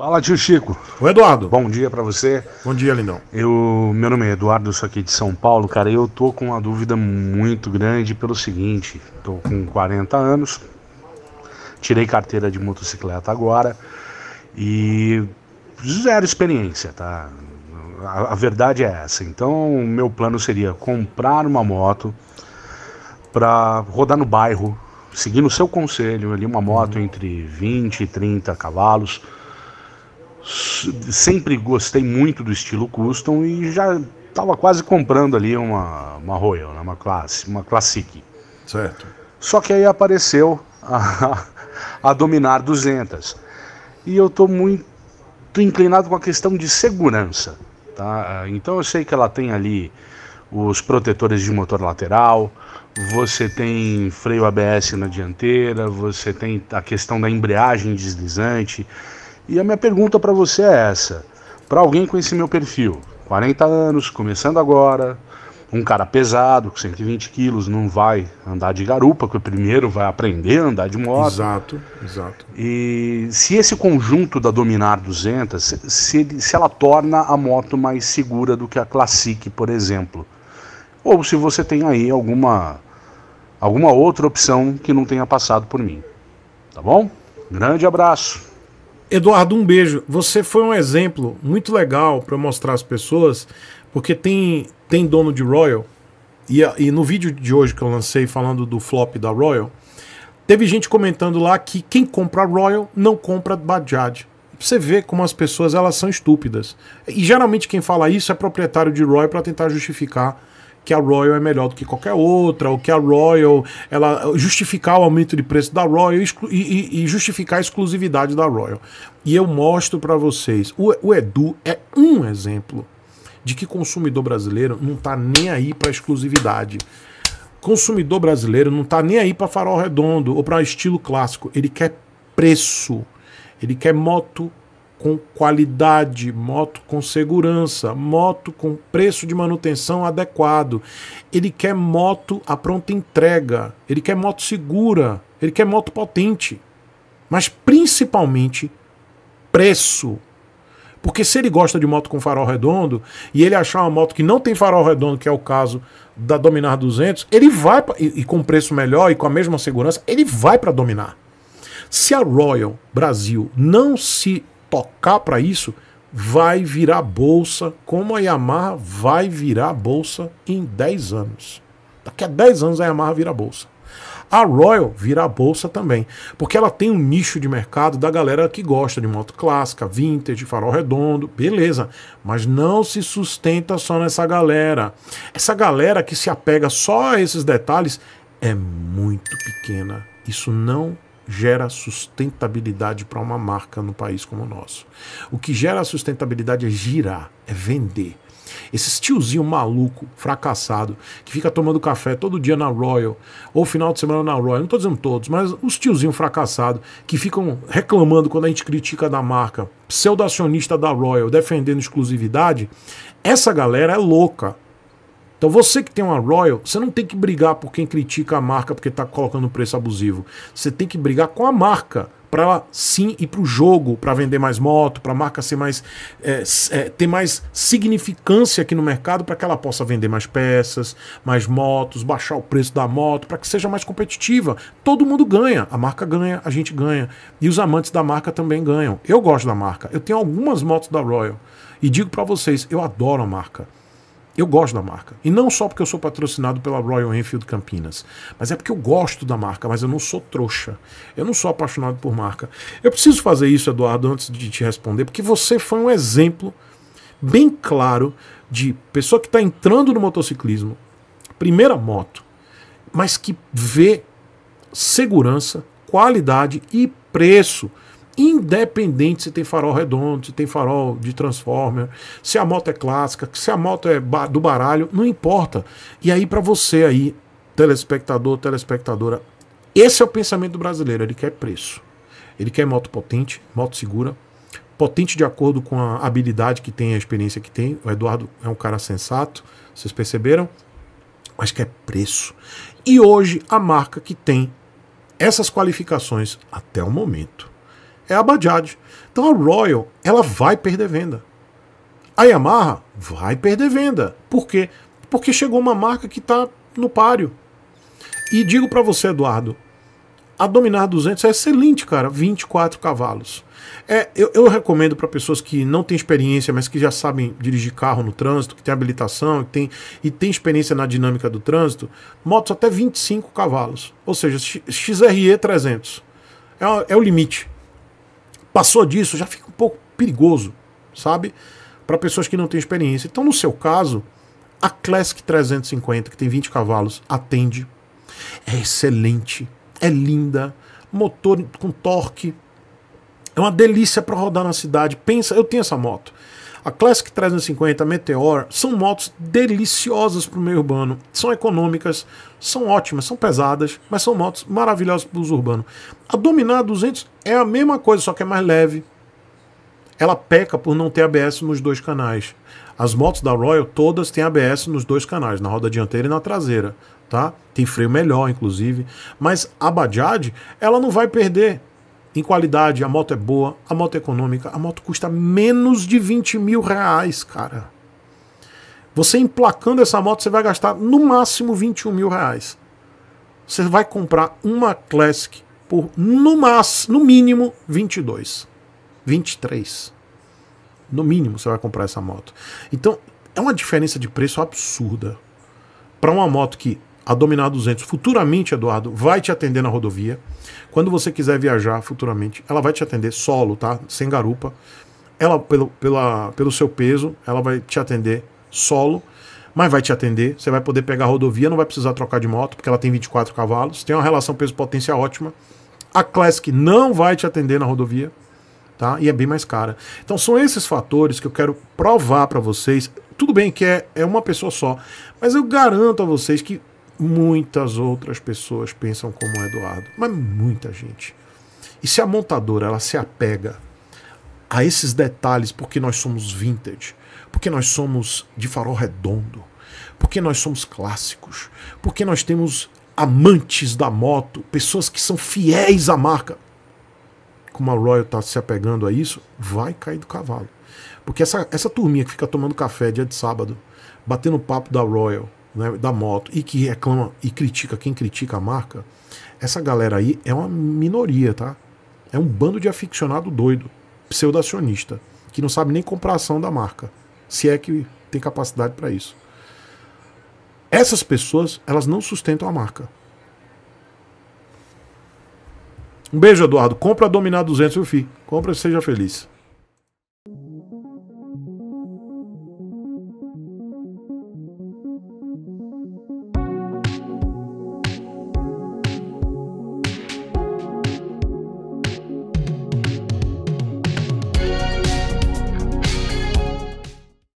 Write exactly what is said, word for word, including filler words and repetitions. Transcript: Fala, tio Chico. O Eduardo. Bom dia pra você. Bom dia, lindão. Eu, meu nome é Eduardo, eu sou aqui de São Paulo. Cara, eu tô com uma dúvida muito grande pelo seguinte. Tô com quarenta anos, tirei carteira de motocicleta agora e zero experiência, tá? A, a verdade é essa. Então, meu plano seria comprar uma moto pra rodar no bairro, seguindo o seu conselho ali, uma moto uhum. entre vinte e trinta cavalos. Sempre gostei muito do estilo custom e já estava quase comprando ali uma, uma Royal, uma classe, uma Classic. Certo. Só que aí apareceu a, a Dominar duzentos. E eu estou muito inclinado com a questão de segurança, tá? Então eu sei que ela tem ali os protetores de motor lateral, você tem freio A B S na dianteira, você tem a questão da embreagem deslizante. E a minha pergunta para você é essa, para alguém com esse meu perfil, quarenta anos, começando agora, um cara pesado, com cento e vinte quilos, não vai andar de garupa, que primeiro vai aprender a andar de moto. Exato, exato. E se esse conjunto da Dominar duzentos, se, se ela torna a moto mais segura do que a Classic, por exemplo, ou se você tem aí alguma, alguma outra opção que não tenha passado por mim, tá bom? Grande abraço. Eduardo, um beijo. Você foi um exemplo muito legal para mostrar às pessoas, porque tem, tem dono de Royal, e, e no vídeo de hoje que eu lancei falando do flop da Royal, teve gente comentando lá que quem compra Royal não compra Bajaj. Você vê como as pessoas elas são estúpidas. E geralmente quem fala isso é proprietário de Royal para tentar justificar que a Royal é melhor do que qualquer outra, ou que a Royal, ela justificar o aumento de preço da Royal e, e, e justificar a exclusividade da Royal. E eu mostro para vocês, o, o Edu é um exemplo de que consumidor brasileiro não tá nem aí para exclusividade. Consumidor brasileiro não tá nem aí para farol redondo ou para estilo clássico, ele quer preço, ele quer moto com qualidade, moto com segurança, moto com preço de manutenção adequado. Ele quer moto à pronta entrega, ele quer moto segura, ele quer moto potente. Mas principalmente preço. Porque se ele gosta de moto com farol redondo e ele achar uma moto que não tem farol redondo, que é o caso da Dominar duzentos, ele vai, e com preço melhor e com a mesma segurança, ele vai para Dominar. Se a Royal Brasil não se tocar para isso, vai virar bolsa, como a Yamaha vai virar bolsa em dez anos. Daqui a dez anos a Yamaha vira bolsa. A Royal vira bolsa também, porque ela tem um nicho de mercado da galera que gosta de moto clássica, vintage, farol redondo, beleza, mas não se sustenta só nessa galera. Essa galera que se apega só a esses detalhes é muito pequena. Isso não gera sustentabilidade para uma marca no país como o nosso. O que gera sustentabilidade é girar, é vender. Esse tiozinho maluco, fracassado, que fica tomando café todo dia na Royal, ou final de semana na Royal, não estou dizendo todos, mas os tiozinhos fracassados, que ficam reclamando quando a gente critica da marca, pseudo-acionista da Royal, defendendo exclusividade, essa galera é louca. Então você que tem uma Royal, você não tem que brigar por quem critica a marca porque está colocando preço abusivo. Você tem que brigar com a marca para ela sim ir para o jogo, para vender mais moto, para a marca ser mais, é, é, ter mais significância aqui no mercado, para que ela possa vender mais peças, mais motos, baixar o preço da moto, para que seja mais competitiva. Todo mundo ganha, a marca ganha, a gente ganha. E os amantes da marca também ganham. Eu gosto da marca, eu tenho algumas motos da Royal e digo para vocês, eu adoro a marca. Eu gosto da marca. E não só porque eu sou patrocinado pela Royal Enfield Campinas, mas é porque eu gosto da marca, mas eu não sou trouxa. Eu não sou apaixonado por marca. Eu preciso fazer isso, Eduardo, antes de te responder, porque você foi um exemplo bem claro de pessoa que está entrando no motociclismo, primeira moto, mas que vê segurança, qualidade e preço. Independente se tem farol redondo, se tem farol de transformer, se a moto é clássica, se a moto é do baralho, não importa. E aí para você aí, telespectador, telespectadora, esse é o pensamento do brasileiro, ele quer preço. Ele quer moto potente, moto segura, potente de acordo com a habilidade que tem, a experiência que tem. O Eduardo é um cara sensato, vocês perceberam? Mas quer preço. E hoje a marca que tem essas qualificações até o momento é a Bajaj. Então a Royal, ela vai perder venda. A Yamaha vai perder venda. Por quê? Porque chegou uma marca que está no páreo. E digo para você, Eduardo, a Dominar duzentos é excelente, cara, vinte e quatro cavalos. É, eu, eu recomendo para pessoas que não têm experiência, mas que já sabem dirigir carro no trânsito, que tem habilitação que tem, e tem experiência na dinâmica do trânsito, motos até vinte e cinco cavalos, ou seja, X R E trezentos. É, é o limite. Passou disso, já fica um pouco perigoso, sabe? Para pessoas que não têm experiência. Então, no seu caso, a Classic trezentos e cinquenta, que tem vinte cavalos, atende. É excelente, é linda, motor com torque, é uma delícia para rodar na cidade. Pensa, eu tenho essa moto. A Classic trezentos e cinquenta, a Meteor, são motos deliciosas para o meio urbano. São econômicas, são ótimas, são pesadas, mas são motos maravilhosas para o uso urbano. A Dominar duzentos é a mesma coisa, só que é mais leve. Ela peca por não ter A B S nos dois canais. As motos da Royal todas têm A B S nos dois canais, na roda dianteira e na traseira. Tá? Tem freio melhor, inclusive. Mas a Bajaj, ela não vai perder em qualidade. A moto é boa, a moto é econômica, a moto custa menos de vinte mil reais, cara. Você emplacando essa moto, você vai gastar no máximo vinte e um mil reais. Você vai comprar uma Classic por, no máximo, no mínimo, vinte e dois, vinte e três. No mínimo, você vai comprar essa moto. Então, é uma diferença de preço absurda para uma moto que a Dominar duzentos futuramente, Eduardo, vai te atender na rodovia. Quando você quiser viajar futuramente, ela vai te atender solo, tá? Sem garupa. Ela, pelo, pela, pelo seu peso, ela vai te atender solo, mas vai te atender. Você vai poder pegar a rodovia, não vai precisar trocar de moto, porque ela tem vinte e quatro cavalos. Tem uma relação peso-potência ótima. A Classic não vai te atender na rodovia, tá? E é bem mais cara. Então são esses fatores que eu quero provar para vocês. Tudo bem que é, é uma pessoa só, mas eu garanto a vocês que muitas outras pessoas pensam como o Eduardo, mas muita gente. E se a montadora ela se apega a esses detalhes, porque nós somos vintage, porque nós somos de farol redondo, porque nós somos clássicos, porque nós temos amantes da moto, pessoas que são fiéis à marca, como a Royal está se apegando a isso, vai cair do cavalo. Porque essa, essa turminha que fica tomando café dia de sábado, batendo papo da Royal, né, da moto, e que reclama e critica quem critica a marca, essa galera aí é uma minoria, tá? É um bando de aficionado doido, pseudacionista, que não sabe nem comprar ação da marca, se é que tem capacidade para isso. Essas pessoas, elas não sustentam a marca. Um beijo, Eduardo. Compra a Dominar duzentos, meu filho. Compra e seja feliz.